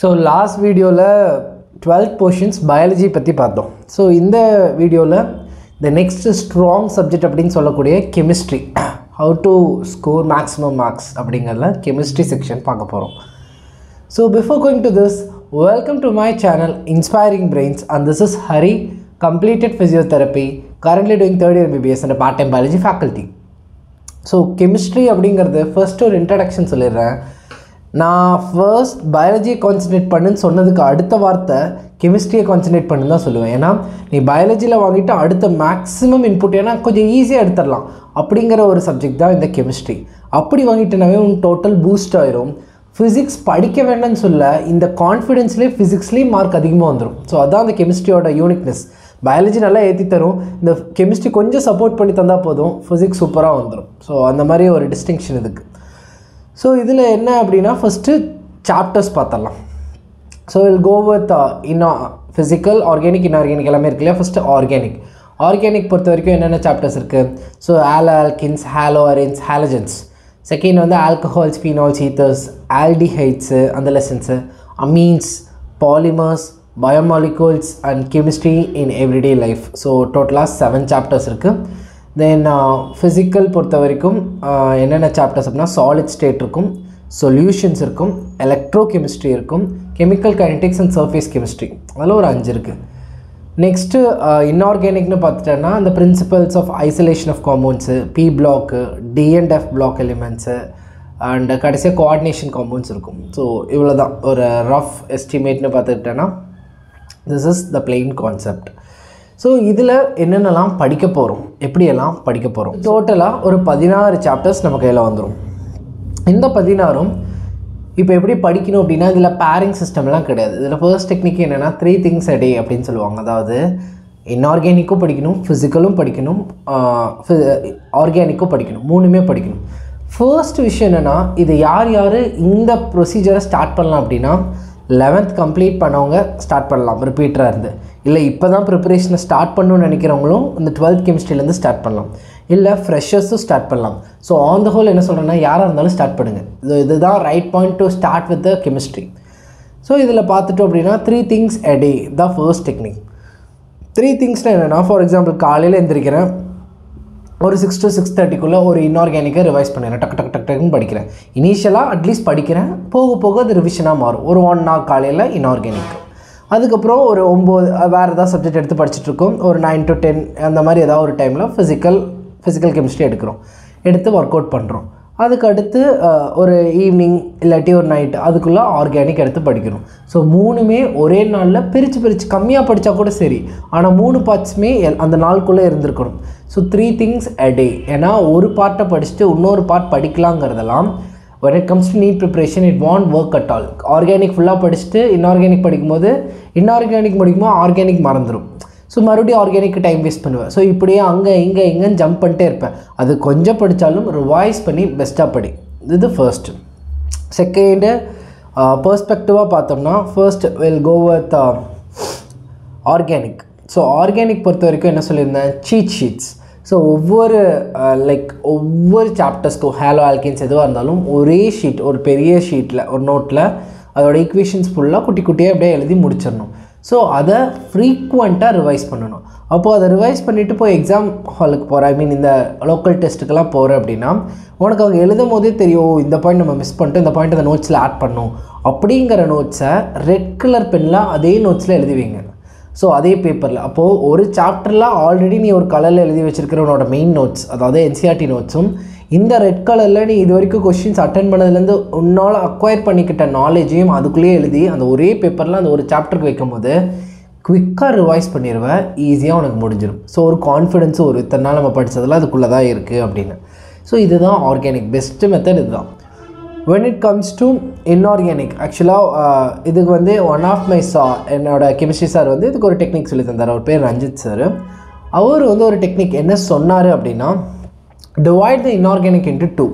So last video la 12 portions biology patti pathom. So in the video la the next strong subject appdin sollakodiya chemistry, how to score maximum marks appdingarla chemistry section paaka porom. So before going to this, welcome to my channel Inspiring Brains, and this is Hari, completed physiotherapy, currently doing third year MBBS and a part-time biology faculty. So chemistry appdingarudhu first or introduction solirren. நான் first biology concentrate பண்ணுன்னு சொன்னதுக்கு அடுத்த வார்த்தை chemistry concentrate பண்ணுன்னு தான் சொல்லுவேன். ஏன்னா நீ பயாலஜியில் வாங்கிட்டு அடுத்த maximum input ஏன்னா கொஞ்சம் ஈஸியாக எடுத்துடலாம் அப்படிங்கிற ஒரு சப்ஜெக்ட் தான் இந்த chemistry. அப்படி வாங்கிட்டனாவே உன் டோட்டல் பூஸ்ட் ஆயிரும். ஃபிசிக்ஸ் படிக்க வேண்டாம்னு சொல்ல இந்த கான்ஃபிடென்ஸ்லேயே ஃபிசிக்ஸ்லேயும் மார்க் அதிகமாக வந்துடும். ஸோ அதான் அந்த கெமிஸ்ட்ரியோட யூனிக்னஸ். பயாலஜி நல்லா ஏற்றி தரும், இந்த கெமிஸ்ட்ரி கொஞ்சம் சப்போர்ட் பண்ணி தந்தால் போதும், ஃபிசிக்ஸ் சூப்பராக வந்துடும். ஸோ அந்த மாதிரி ஒரு டிஸ்டிங்ஷன் இதுக்கு. So இதில் என்ன அப்படின்னா ஃபஸ்ட்டு சாப்டர்ஸ் பார்த்துடலாம். ஸோ வில் கோ வித் இன்னோ ஃபிசிக்கல், ஆர்கானிக், இன்ஆர்கானிக் எல்லாமே இருக்கு இல்லையா. ஃபஸ்ட்டு ஆர்கானிக், ஆர்கானிக் பொறுத்த வரைக்கும் என்னென்ன சாப்டர்ஸ் இருக்குது. So alkanes, haloarenes, halogens. Second வந்து ஆல்கஹால்ஸ், ஃபீனால்ஸ், ஈத்தர்ஸ், ஆல்டிஹைட்ஸு, அந்த lessons, amines, polymers, biomolecules and chemistry in everyday life. So டோட்டலாக 7 சாப்டர்ஸ் இருக்குது. தென் ஃபிசிக்கல் பொறுத்த வரைக்கும் என்னென்ன சாப்டர்ஸ் அப்படின்னா சாலிட் ஸ்டேட் இருக்கும், சொல்யூஷன்ஸ் இருக்கும், எலக்ட்ரோ கெமிஸ்ட்ரி இருக்கும், chemical kinetics and surface chemistry, அதில் ஒரு 5 இருக்குது. நெக்ஸ்ட்டு இன்ஆர்கானிக்னு பார்த்துட்டோன்னா அந்த principles of isolation of compounds, P block, TNF black elements and கடைசியாக கோஆர்டினேஷன் காம்பவுண்ட்ஸ் இருக்கும். ஸோ இவ்வளோ தான் ஒரு rough எஸ்டிமேட்னு பார்த்துக்கிட்டோன்னா this is the plain concept. So இதில் என்னென்னலாம் படிக்க போகிறோம், எப்படியெல்லாம் படிக்க போகிறோம், டோட்டலாக ஒரு 16 சாப்டர்ஸ் நம்ம கையில் வந்துடும். இந்த 16ம் இப்போ எப்படி படிக்கணும் அப்படின்னா இதில் பேரிங் சிஸ்டம்லாம் கிடையாது. இதில் ஃபர்ஸ்ட் டெக்னிக் என்னென்னா 3 things a day அப்படின்னு சொல்லுவாங்க. அதாவது இன்ஆர்கானிக்கும் படிக்கணும், ஃபிசிக்கலும் படிக்கணும், ஆர்கானிக்கும் படிக்கணும், 3மே படிக்கணும். ஃபர்ஸ்ட் விஷயம் என்னென்னா இது யார் யார் இந்த ப்ரொசீஜரை ஸ்டார்ட் பண்ணலாம் அப்படின்னா 11th கம்ப்ளீட் பண்ணவங்க ஸ்டார்ட் பண்ணலாம் ரிப்பீட்டராக இருந்து, இல்லை இப்போ தான் ப்ரிப்பரேஷனை ஸ்டார்ட் பண்ணணும்னு நினைக்கிறவங்களும் இந்த 12th கெமிஸ்ட்ரிலேருந்து ஸ்டார்ட் பண்ணலாம், இல்லை ஃப்ரெஷர்ஸும் ஸ்டார்ட் பண்ணலாம். ஸோ ஆன் த ஹோல் என்ன சொல்கிறேன்னா யாராக இருந்தாலும் ஸ்டார்ட் பண்ணுங்கள். ஸோ இதுதான் right point to start with the chemistry. So இதில் பார்த்துட்டோம் அப்படின்னா 3 things a day தான் ஃபர்ஸ்ட் டெக்னிக். 3 things என்னென்னா ஃபார் எக்ஸாம்பிள் காலையில் எழுந்திரிக்கிறேன், ஒரு 6 to 6:30க்குள்ளே ஒரு இன்ஆர்கானிக்காக ரிவைஸ் பண்ணிடுறேன், டக்கு டக்கு டக்கு டக்குன்னு படிக்கிறேன். இனிஷியலாக அட்லீஸ்ட் படிக்கிறேன், போக போக அது ரிவிஷனாக மாறும். ஒரு 1 hour காலையில் இன்ஆர்கானிக், அதுக்கப்புறம் ஒரு 9 வேறு ஏதாவது சப்ஜெக்ட் எடுத்து படிச்சுட்ருக்கோம், ஒரு 9 to 10 அந்த மாதிரி ஏதாவது ஒரு டைமில் ஃபிசிக்கல் கெமிஸ்ட்ரி எடுக்கிறோம், எடுத்து ஒர்க் அவுட் பண்ணுறோம். அதுக்கு அடுத்து ஒரு ஈவினிங் இல்லாட்டி ஒரு நைட்டு அதுக்குள்ளே ஆர்கானிக் எடுத்து படிக்கணும். ஸோ 3மே ஒரே நாளில் பிரித்து கம்மியாக படித்தா கூட சரி, ஆனால் 3 பார்ட்ஸுமே அந்த நாளுக்குள்ளே இருந்திருக்கணும். ஸோ 3 things a day ஏன்னா ஒரு பார்ட்டை படிச்சுட்டு இன்னொரு பார்ட் படிக்கலாங்கிறதெல்லாம் when it comes to need preparation it won't work at all. Organic ஃபுல்லாக படிச்சுட்டு இன்ஆர்கானிக் படிக்கும்போது, இன்ஆர்கானிக் படிக்கும்போது ஆர்கானிக் மறந்துடும். ஸோ மறுபடியும் ஆர்கானிக்கு டைம் வேஸ்ட் பண்ணுவேன். ஸோ இப்படியே அங்கே இங்கே இங்கேன்னு ஜம்ப் பண்ணிட்டே இருப்பேன். அது கொஞ்சம் படித்தாலும் ரிவைஸ் பண்ணி பெஸ்ட்டாக படி. இது ஃபர்ஸ்ட்டு. செகண்டு பெர்ஸ்பெக்டிவாக பார்த்தோம்னா first will go with organic. So organic பொறுத்த வரைக்கும் என்ன சொல்லியிருந்தேன், சீட் ஷீட்ஸ். ஸோ ஒவ்வொரு சாப்டர்ஸ்க்கும் ஹாலோ ஆல்கின்ஸ் எதுவாக இருந்தாலும் ஒரே ஷீட், ஒரு பெரிய ஷீட்டில் ஒரு நோட்டில் அதோடய ஈக்குவேஷன்ஸ் ஃபுல்லாக குட்டி குட்டியாக அப்படியே எழுதி முடிச்சிடணும். ஸோ அதை ஃப்ரீக்வெண்ட்டாக ரிவைஸ் பண்ணணும். அப்போது அதை ரிவைஸ் பண்ணிவிட்டு போய் எக்ஸாம் ஹாலுக்கு போகிற, ஐ மீன் இந்த லோக்கல் டெஸ்ட்டுக்கெல்லாம் போகிற அப்படின்னா உனக்கு அவங்க எழுதும் போதே தெரியும், இந்த பாயிண்ட் நம்ம மிஸ் பண்ணிட்டோம், இந்த பாயிண்ட் அந்த நோட்ஸில் ஆட் பண்ணணும் அப்படிங்கிற நோட்ஸை ரெட் கலர் பென்னில் அதே நோட்ஸில் எழுதி வைங்க. ஸோ அதே பேப்பரில் அப்போது ஒரு சாப்டரில் ஆல்ரெடி நீ ஒரு கலரில் எழுதி வச்சுருக்கிற உன்னோட மெயின் நோட்ஸ், அதாவது என்சிஆர்டி நோட்ஸும், இந்த ரெட் கலரில் நீ இது வரைக்கும் கொஸ்டின்ஸ் அட்டன் பண்ணதுலேருந்து உன்னால் அக்வயர் பண்ணிக்கிட்ட நாலேஜையும் அதுக்குள்ளேயே எழுதி அந்த ஒரே பேப்பரில் அந்த ஒரு சாப்டருக்கு வைக்கும்போது குவிக்காக ரிவைஸ் பண்ணிடுவேன், ஈஸியாக உனக்கு முடிஞ்சிடும். ஸோ ஒரு கான்ஃபிடென்ஸும் ஒரு இத்தனை நாள் நம்ம படித்ததெல்லாம் அதுக்குள்ளே தான் இருக்குது அப்படின்னு. ஸோ இதுதான் ஆர்கானிக் பெஸ்ட்டு மெத்தட் இதுதான். When it comes to inorganic, ஆக்சுவலாக இதுக்கு வந்து ஒன் ஆஃப் மை சார், என்னோடய கெமிஸ்ட்ரி சார் வந்து இதுக்கு ஒரு டெக்னிக் சொல்லி தந்தார். அவர் பேர் ரஞ்சித் சார். அவர் வந்து ஒரு டெக்னிக் என்ன சொன்னார் அப்படின்னா divide the inorganic into 2.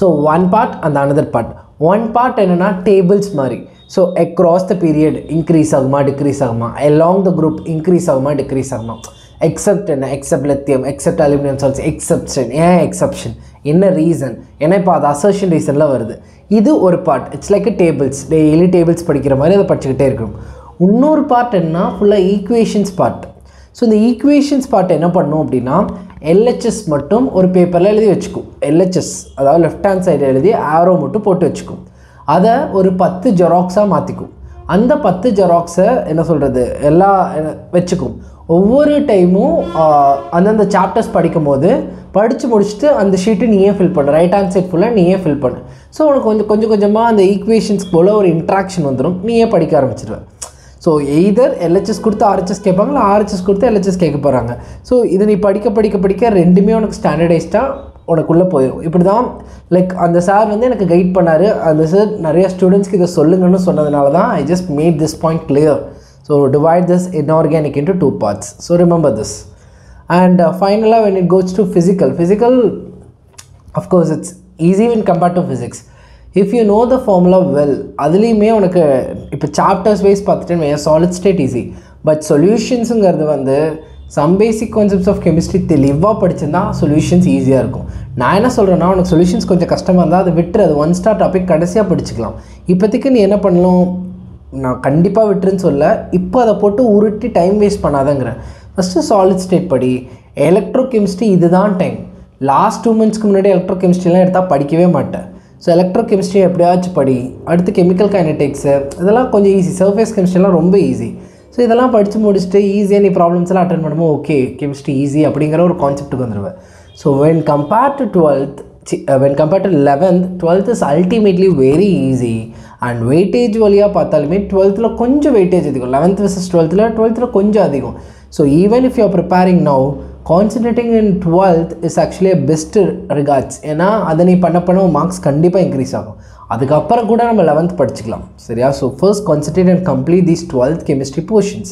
So 1 part and another part. 1 part என்னென்னா டேபிள்ஸ் மாதிரி. So across the period increase ஆகுமா டிக்ரீஸ் ஆகுமா, அலாங் த குரூப் இன்க்ரீஸ் ஆகுமா டிக்ரீஸ் ஆகுமா, except and except lithium, except aluminum salts, exception. Yeah, exception. In a reason. In a part, assertion reason. This is part. It's like a tables. Daily tables. One part is equations part. So the equations part is LHS mattum or paper LHS. That left hand side arrow mattum potu vechikku. That is 10 xerox maathikku. And the 10 xerox enna solradhu ella vechikkum. Over time and the chapters padikumbodhu padichu mudichittu and the sheet niye fill pannu, right hand side full niye fill pannu. So unakku konjam konjama and the equations pola or interaction vandrum niye padikka aarambichiruva. So either LHS kudutha RHS kepanga la RHS kudutha LHS kekkaporanga. So idhu nee padika rendume unak standardized ah unakulla poirum ippidhaan like and the sir vandu enakku guide pannaru and the sir nariya students ku idha sollunga nu sonnadanaladha I just made this point clear. So divide this inorganic into two parts, so remember this. And finally when it goes to physical, of course it's easy when compared to physics. If you know the formula well, adilime unakku ipo chapters wise pathatena solid state easy, but solutions ngarudhu vandu some basic concepts of chemistry theliva padichina solutions easy ah irukum. Na enna solrana unakku solutions konja kashtamana irundha adu vitru adu one star topic kadasiya padichikalam. Ipathikku nee enna pannalum na kandipa vitrun solla ipo adha potu urutti time waste panadangren. First solid state padi electrochemistry idhaan time last 2 months ku munadi electrochemistry la edutha padikave matta. So electrochemistry eppadiyachu padi adutha chemical kinetics idella konja easy, surface chemistry la romba easy. So idella padichu mudichittu easy any problems la attend panumo okay chemistry easy abingra or concept ku vanduva. So when compared to 11th, 12th is ultimately very easy. And weightage valiya paathalume 12th la konja weightage adhigam, 11th versus 12th la 12th la konja adhigam. So even if you are preparing now, concentrating in 12th is actually a best regards. ஏன்னா அதை நீ பண்ண பண்ண marks கண்டிப்பாக increase ஆகும். அதுக்கப்புறம் கூட நம்ம 11th படிச்சுக்கலாம் சரியா. So first concentrate and complete these 12th chemistry portions.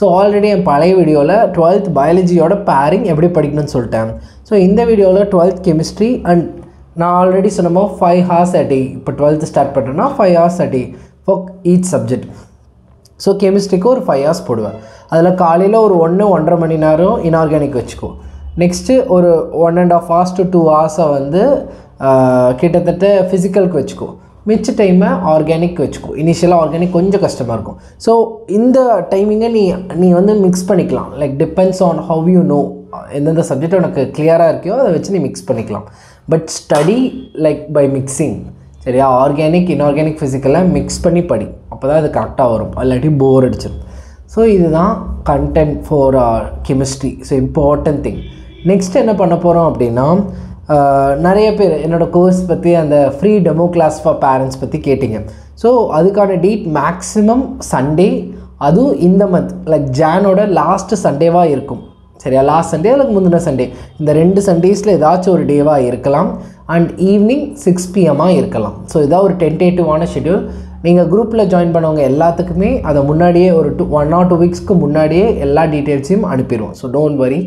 So already என் பழைய வீடியோவில் 12th பயாலஜியோட பேரிங் எப்படி படிக்கணும்னு சொல்லிட்டேன். ஸோ இந்த வீடியோவில் 12th கெமிஸ்ட்ரி அண்ட் நான் ஆல்ரெடி சொன்னோமோ 5 hours a day, இப்போ 12th ஸ்டார்ட் பண்ணுறேன்னா 5 hours a day for each subject. So கெமிஸ்ட்ரிக்கு ஒரு 5 hours போடுவேன். அதில் காலையில் ஒரு 1-1.5 மணி நேரம் இன்ஆர்கானிக் வச்சுக்கோ. நெக்ஸ்ட்டு ஒரு 1.5 hours to 2 hours வந்து கிட்டத்தட்ட ஃபிசிக்கலுக்கு வச்சுக்கோ. மிச்ச டைமை ஆர்கானிக் வச்சுக்கோ. இனிஷியலாக ஆர்கானிக் கொஞ்சம் கஷ்டமாக இருக்கும். ஸோ இந்த டைமிங்கை நீ வந்து மிக்ஸ் பண்ணிக்கலாம். Like depends on how you know, எந்தெந்த சப்ஜெக்ட் உனக்கு கிளியராக இருக்கையோ அதை வச்சு நீ மிக்ஸ் பண்ணிக்கலாம். But study like by mixing சரியா. ஆர்கானிக் இன்ஆர்கானிக் ஃபிசிக்கலை மிக்ஸ் பண்ணி படி, அப்போ தான் அது கரெக்டாக வரும், இல்லாட்டி போர் அடிச்சிடும். ஸோ இதுதான் content for chemistry. So important thing. Next என்ன பண்ண போகிறோம் அப்படின்னா, நிறைய பேர் என்னோடய கோர்ஸ் பற்றி அந்த free demo class for parents பற்றி கேட்டிங்க. ஸோ அதுக்கான டேட் மேக்ஸிமம் சண்டே, அதுவும் இந்த மந்த் லைக் ஜானோட லாஸ்ட் சண்டேவாக இருக்கும் சரியா. லாஸ்ட் சண்டே அதுக்கு முந்தின சண்டே, இந்த 2 சண்டேஸில் ஏதாச்சும் ஒரு டேவாக இருக்கலாம். அண்ட் ஈவினிங் 6 PM இருக்கலாம். ஸோ இதான் ஒரு டென்டேட்டிவான ஷெட்யூல். நீங்கள் குரூப்பில் ஜாயின் பண்ணவங்க எல்லாத்துக்குமே அதை முன்னாடியே ஒரு 1 or 2 weeks முன்னாடியே எல்லா டீட்டெயில்ஸையும் அனுப்பிடுவோம். So don't worry.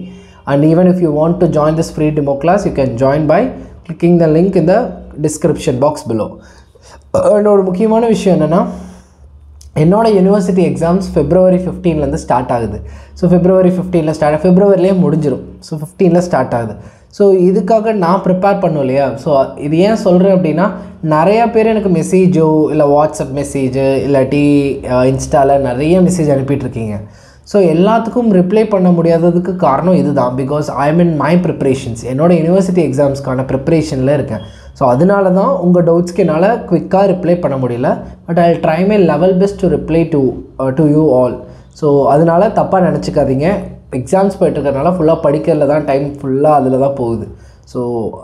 And even if you want to join this free demo class, you can join by clicking the link இந்த டிஸ்கிரிப்ஷன் பாக்ஸ் பிலோ. என்னோட முக்கியமான விஷயம் என்னென்னா, என்னோடய university exams February 15th start ஆகுது. ஸோ February 15th ஸ்டார்ட், ஃபெப்ரவரிலேயே முடிஞ்சிடும். So 15th start ஆகுது. ஸோ இதுக்காக நான் ப்ரிப்பேர் பண்ணும் இல்லையா. ஸோ இது ஏன் சொல்கிறேன் அப்படின்னா, நிறையா பேர் எனக்கு மெசேஜோ இல்லை வாட்ஸ்அப் மெசேஜு இல்லாட்டி இன்ஸ்டாவில் நிறைய மெசேஜ் அனுப்பிட்டுருக்கீங்க. ஸோ எல்லாத்துக்கும் ரிப்ளை பண்ண முடியாததுக்கு காரணம் இது தான். Because I am in my preparations, என்னோடய யூனிவர்சிட்டி எக்ஸாம்ஸ்க்கான ப்ரிப்ரேஷனில் இருக்கேன். ஸோ அதனால தான் உங்கள் டவுட்ஸ்க்கு என்னால் குவிக்காக ரிப்ளை பண்ண முடியல. But I try my level best to reply to you all. So அதனால் தப்பாக நினச்சிக்காதீங்க. எக்ஸாம்ஸ் போய்ட்டுருக்கறனால ஃபுல்லாக படிக்கிறதுல தான் டைம் ஃபுல்லாக அதில் தான் போகுது. ஸோ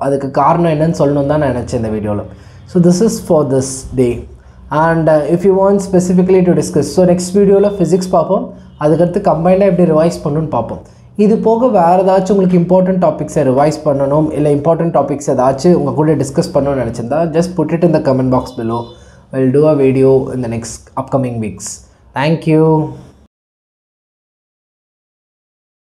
அதுக்கு காரணம் என்னன்னு சொல்லணும் தான் நான் நினச்சேன் இந்த வீடியோவில். So this is for this day. And if you want specifically to discuss, so next வீடியோவில் ஃபிசிக்ஸ் பார்ப்போம். அதுக்கடுத்து கம்பைண்டாக எப்படி ரிவைஸ் பண்ணணும்னு பார்ப்போம். இது போக வேறு ஏதாச்சும் உங்களுக்கு இம்பார்ட்டன்ட் டாபிக்ஸை ரிவைஸ் பண்ணணும் இல்லை இம்பார்ட்டன்ட் டாபிக்ஸ் ஏதாச்சும் உங்கள் கூட டிஸ்கஸ் பண்ணணும்னு நினச்சிருந்தா just put it in the comment box below. Will do a video இந்த நெக்ஸ்ட் அப்கமிங் வீக்ஸ். தேங்க்யூ.